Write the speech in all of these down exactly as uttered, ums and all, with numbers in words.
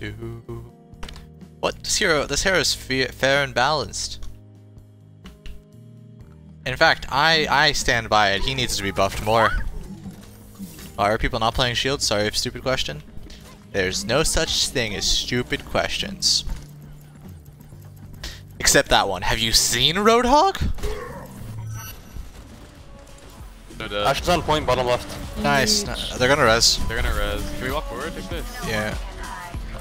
do. What? This hero, this hero is fair and balanced. In fact, I, I stand by it. He needs to be buffed more. Are people not playing shield? Sorry if stupid question. There's no such thing as stupid questions. Except that one. Have you seen Roadhog? Ash is on point, bottom left. Nice. nice. They're gonna res. They're gonna res. Can we walk forward? Take this. Yeah.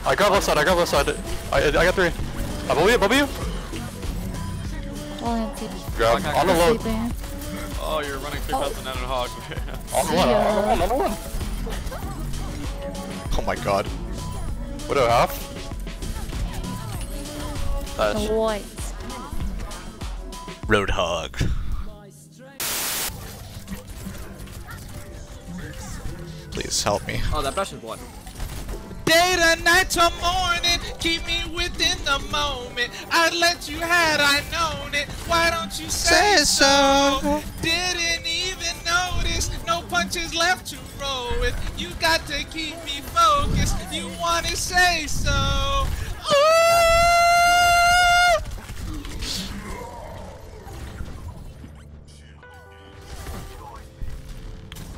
I got left side. I got left side. I, I got three. I bubble you. Bubble you. Grab. On the load. Oh, you're running three past the Nano Hog. On the one. On the one. Oh my god. What do I have? That's white. Roadhog. Please help me. Oh, that brush is one. Day to night to morning, keep me within the moment. I'd let you had I known it. Why don't you say, say so? so? Didn't even notice. No punches left to roll with. You got to keep me focused. You want to say so?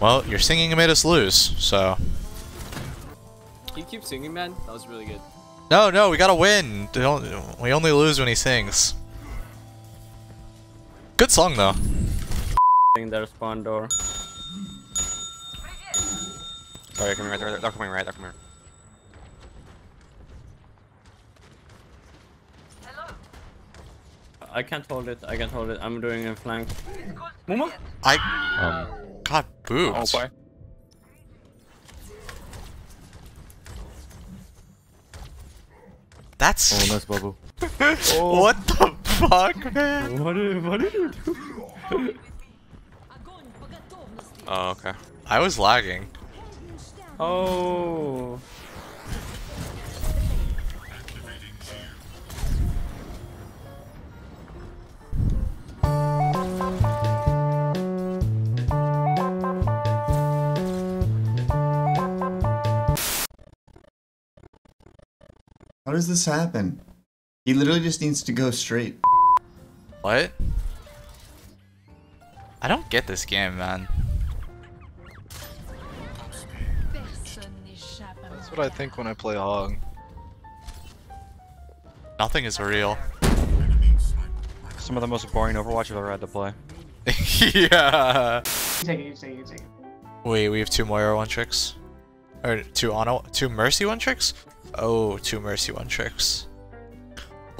Well, your singing made us lose, so. Can you keep singing, man? That was really good. No, no, we gotta win. Don't, we only lose when he sings. Good song, though. In their spawn door. Sorry, coming right there. They're coming right. They're coming right. Hello. I can't hold it. I can't hold it. I'm doing a flank. Muma? I. Um. God, boobs. Oh, boy. That's. Oh, nice bubble. Oh. What the fuck, man? What did, what did you do? Oh, okay. I was lagging. Oh. How does this happen? He literally just needs to go straight. What? I don't get this game, man. That's what I think when I play Hog. Nothing is real. Some of the most boring Overwatch I've ever had to play. Yeah. You take it, you take it, you take it. Wait, we have two Moira one tricks? Or two Ana, two Mercy one tricks? Oh, two Mercy one tricks.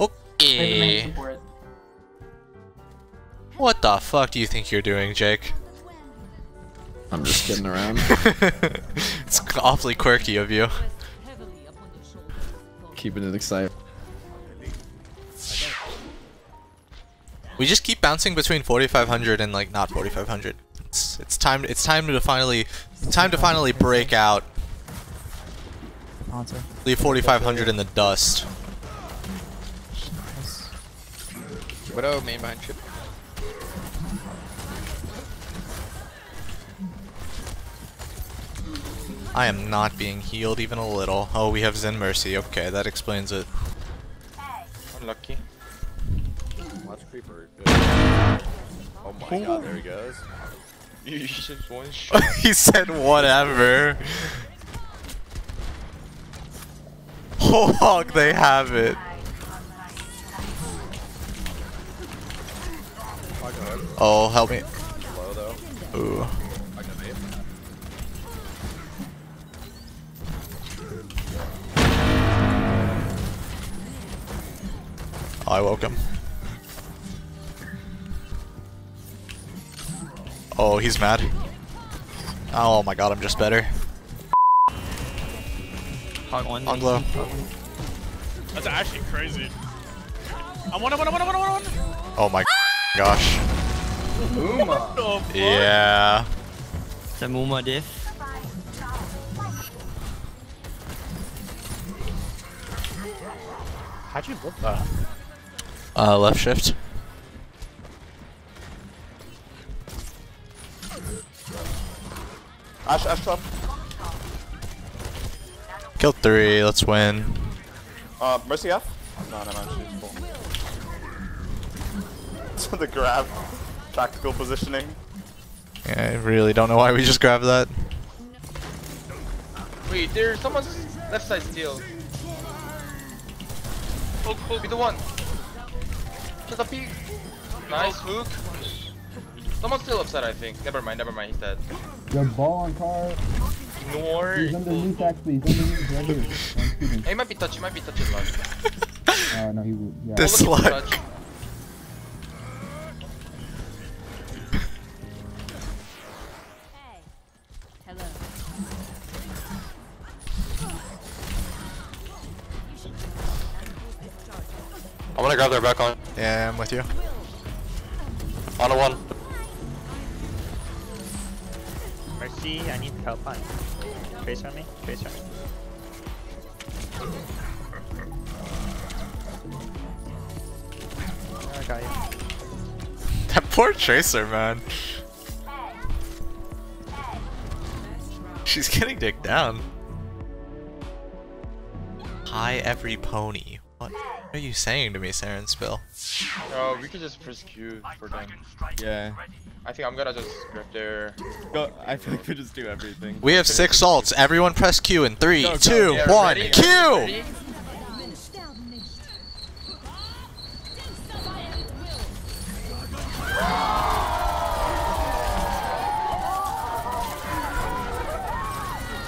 Okay. What the fuck do you think you're doing, Jake? I'm just kidding around. It's awfully quirky of you. Keeping it exciting. We just keep bouncing between forty-five hundred and like not forty-five hundred. It's it's time it's time to finally time to finally break out. Answer. Leave forty-five hundred in the dust. Nice. Widow, mainline trip. I am not being healed even a little. Oh, we have Zen Mercy. Okay, that explains it. Unlucky. Watch Creeper. Good. Oh my Ooh. god, there he goes. You should one shot. He said whatever. Roadhog, they have it. Oh, help me. Ooh. I woke him. Oh, he's mad. Oh my god, I'm just better. On glow. That's actually crazy. I won, I won, I won, I won, I won! Oh my ah! gosh. Muma! Oh, yeah. It's a Muma diff. How'd you book that? Uh, left shift. Ash, Ash, drop. Kill three, let's win. Uh, Mercy F? No, no, no, she's full. So the grab. Tactical positioning. Yeah, I really don't know why we just grabbed that. Wait, there's someone's left side steal. Hook, hook, be the one. Just a peek. Nice hook. Someone's still upset, I think. Never mind, never mind, he's dead. The ball on car. Nor. He's underneath, actually. He's underneath, right here. Hey, he might be touched, he might be touched his luck. Uh, no, he would. Yeah. This luck. I'm gonna grab their back on. Yeah, I'm with you. On a one. Mercy, I need help on. Tracer on me, Tracer on me. Oh, I got you. That poor Tracer, man. She's getting dicked down. Hi, every pony. What? What are you saying to me, Siren Spill? Oh, we could just press Q for them. Yeah. I think I'm gonna just grab their... Go, I feel like we just do everything. We have six alts. Everyone press Q in three, go, go. two, yeah, one, ready? Q! Ready?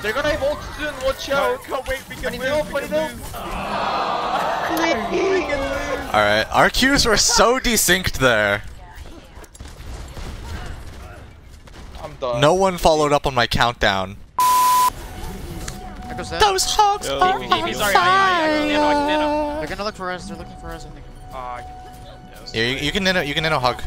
They're gonna have ults soon, watch out! No, can't wait, we can win, we can win! Alright, our Qs were so desynced there. I'm done. No one followed up on my countdown. That? Those hogs Yo, are on fire! They're gonna look for us, they're looking for us. Uh, yeah, you, you can nano, you can nano hog.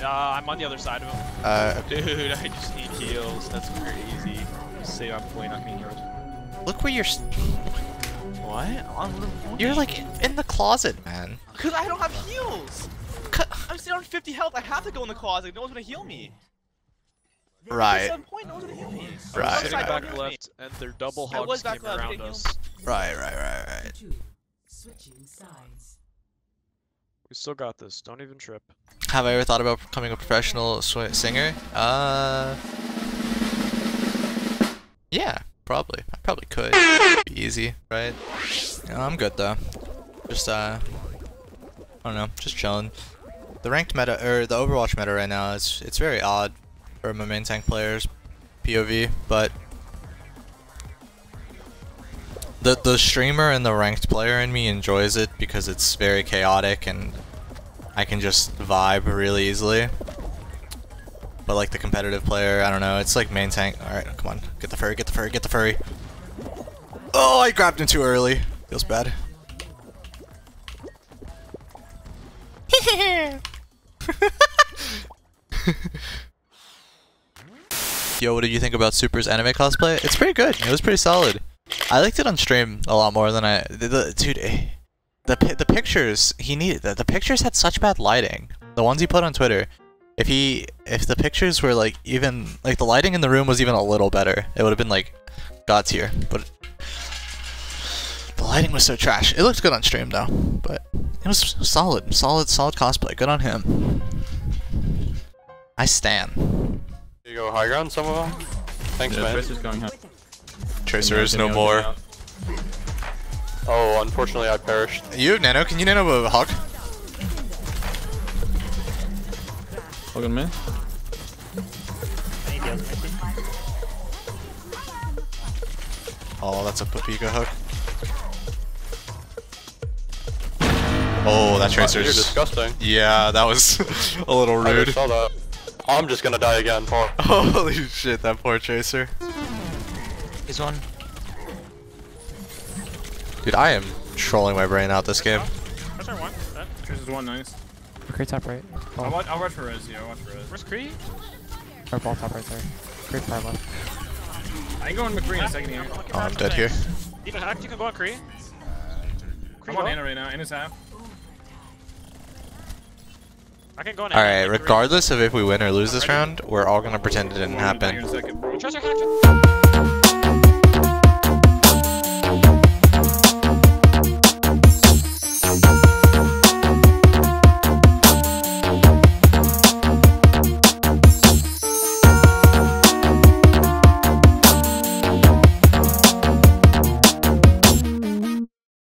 Uh, I'm on the other side of him. Uh, Dude, I just need heals, that's crazy. Say I'm fully not getting healed. Look where you're... What? I'm You're like in the closet, man. Cause I don't have heals. C I'm sitting on fifty health. I have to go in the closet. No one's gonna heal me. Right. At some point, no one's gonna heal me. Right. I'm sitting right, back right. left, and their double hogs came left, around us. Right, right, right, right. We still got this. Don't even trip. Have I ever thought about becoming a professional sw singer? Uh. Yeah. Probably. I probably could. It'd be easy, right? You know, I'm good though. Just uh I don't know, just chilling. The ranked meta or the Overwatch meta right now is it's very odd for my main tank players P O V, but the the streamer and the ranked player in me enjoys it because it's very chaotic and I can just vibe really easily. But like the competitive player, I don't know, it's like main tank. Alright, come on. Get the furry, get the furry, get the furry. Oh, I grabbed him too early. Feels bad. Yo, what did you think about Super's anime cosplay? It's pretty good. It was pretty solid. I liked it on stream a lot more than I... The, the, dude, the, the pictures, he needed... The, the pictures had such bad lighting. The ones he put on Twitter. If he, if the pictures were like even, like the lighting in the room was even a little better, it would have been like god tier, but it, the lighting was so trash. It looked good on stream though, but it was solid, solid, solid cosplay. Good on him. I stan. You go high ground, some of them? Thanks, yeah, man. Tracer's going high. Tracer is no more. Out. Oh, unfortunately I perished. You, Nano, can you Nano a hog? Look at me. Oh, that's a Papika hook. Oh, that Tracer's... You're disgusting. Yeah, that was a little rude. I just saw that. I'm just gonna die again, Paul. Holy shit, that poor Tracer. He's one. Dude, I am trolling my brain out this game. Tracer one. Tracer's one, nice. McCree top right. Oh. I'll, watch, I'll watch for Rez, yeah, I'll watch for Rez. Where's Cree? Or ball top right there. Cree far left. I can go on McCree in a second here. Oh, I'm dead here. Even hack, you can go on Cree. I'm on Ana right now, Ana's half. I can go on Ana. Alright, regardless of if we win or lose this round, we're all gonna pretend it didn't happen.